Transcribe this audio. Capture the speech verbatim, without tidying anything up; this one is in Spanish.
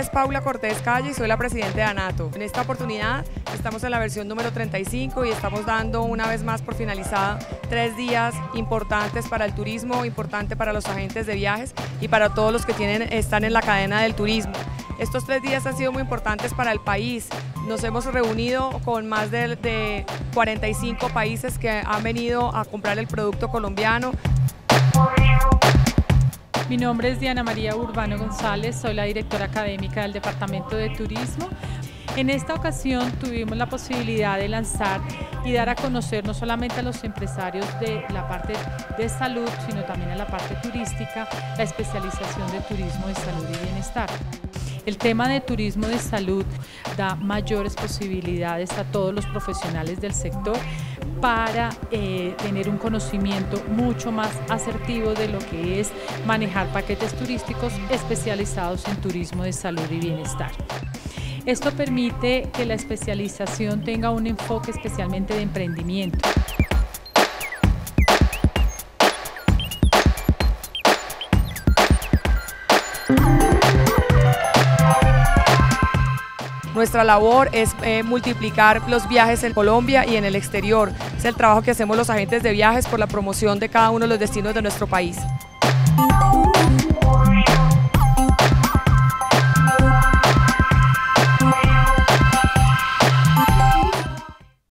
nombre es Paula Cortés Calle y soy la presidenta de ANATO. En esta oportunidad estamos en la versión número treinta y cinco y estamos dando una vez más por finalizada tres días importantes para el turismo, importante para los agentes de viajes y para todos los que tienen, están en la cadena del turismo. Estos tres días han sido muy importantes para el país. Nos hemos reunido con más de, de cuarenta y cinco países que han venido a comprar el producto colombiano. Mi nombre es Diana María Urbano González, soy la directora académica del Departamento de Turismo. En esta ocasión tuvimos la posibilidad de lanzar y dar a conocer no solamente a los empresarios de la parte de salud, sino también a la parte turística, la especialización de turismo de salud y bienestar. El tema de turismo de salud da mayores posibilidades a todos los profesionales del sector para eh, tener un conocimiento mucho más asertivo de lo que es manejar paquetes turísticos especializados en turismo de salud y bienestar. Esto permite que la especialización tenga un enfoque especialmente de emprendimiento. Nuestra labor es eh, multiplicar los viajes en Colombia y en el exterior. Es el trabajo que hacemos los agentes de viajes por la promoción de cada uno de los destinos de nuestro país.